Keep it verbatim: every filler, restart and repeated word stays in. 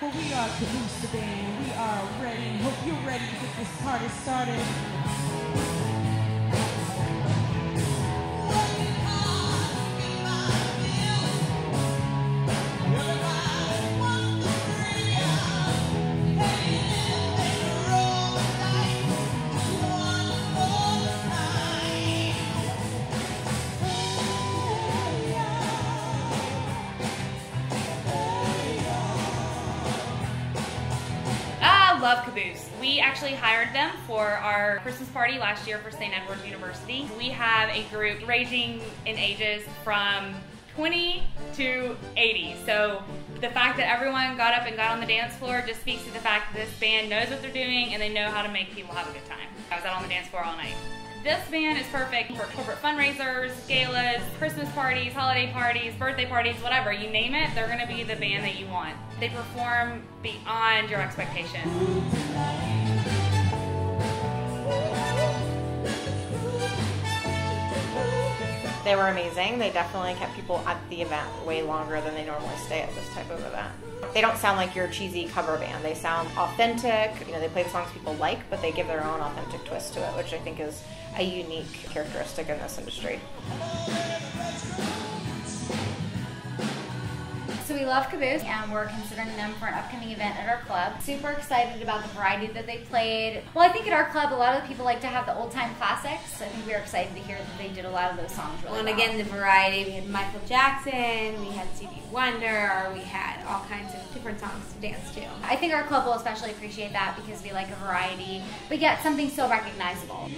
Well, we are Caboose the Band. We are ready. Hope you're ready to get this party started. Love Caboose. We actually hired them for our Christmas party last year for Saint Edward's University. We have a group ranging in ages from twenty to eighty. So the fact that everyone got up and got on the dance floor just speaks to the fact that this band knows what they're doing and they know how to make people have a good time. I was out on the dance floor all night. This band is perfect for corporate fundraisers, galas, Christmas parties, holiday parties, birthday parties, whatever. You name it, they're going to be the band that you want. They perform beyond your expectations. They were amazing. They definitely kept people at the event way longer than they normally stay at this type of event. They don't sound like your cheesy cover band. They sound authentic. You know, they play the songs people like, but they give their own authentic twist to it, which I think is a unique characteristic in this industry. So we love Caboose and we're considering them for an upcoming event at our club. Super excited about the variety that they played. Well, I think at our club a lot of the people like to have the old time classics. I think we were excited to hear that they did a lot of those songs really well. And again, the variety. We had Michael Jackson, we had Stevie Wonder, we had all kinds of different songs to dance to. I think our club will especially appreciate that because we like a variety, but yet something so recognizable.